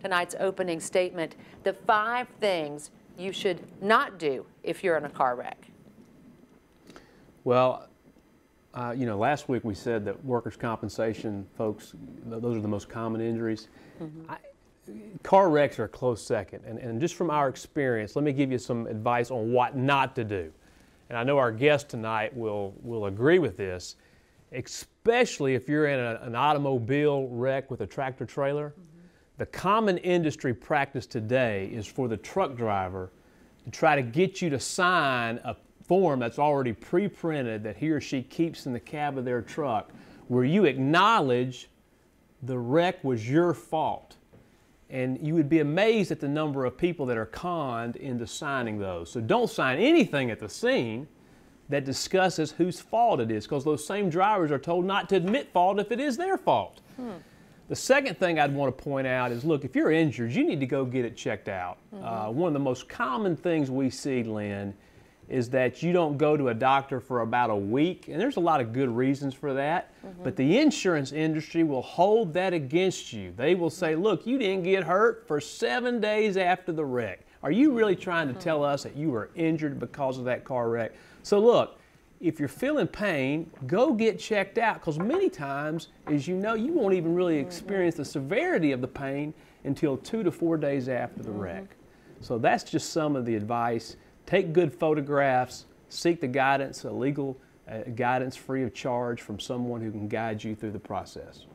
tonight's opening statement, the 5 things you should not do if you're in a car wreck. Well, you know, last week we said that workers' compensation folks, those are the most common injuries. Mm-hmm. Car wrecks are a close second, and just from our experience, let me give you some advice on what not to do. And I know our guest tonight will agree with this, especially if you're in an automobile wreck with a tractor trailer. Mm-hmm. The common industry practice today is for the truck driver to try to get you to sign a form that's already pre-printed that he or she keeps in the cab of their truck, where you acknowledge the wreck was your fault. And you would be amazed at the number of people that are conned into signing those. So don't sign anything at the scene that discusses whose fault it is, because those same drivers are told not to admit fault if it is their fault. Hmm. The second thing I'd want to point out is, look, if you're injured, you need to go get it checked out. Mm-hmm. One of the most common things we see, Lynn, is that you don't go to a doctor for about a week, and there's a lot of good reasons for that, mm-hmm. but the insurance industry will hold that against you. They will say, look, you didn't get hurt for 7 days after the wreck. Are you really trying to tell us that you were injured because of that car wreck? So look, if you're feeling pain, go get checked out, because many times, as you know, you won't even really experience the severity of the pain until 2 to 4 days after the wreck. So that's just some of the advice. Take good photographs, seek the guidance, a legal guidance free of charge from someone who can guide you through the process.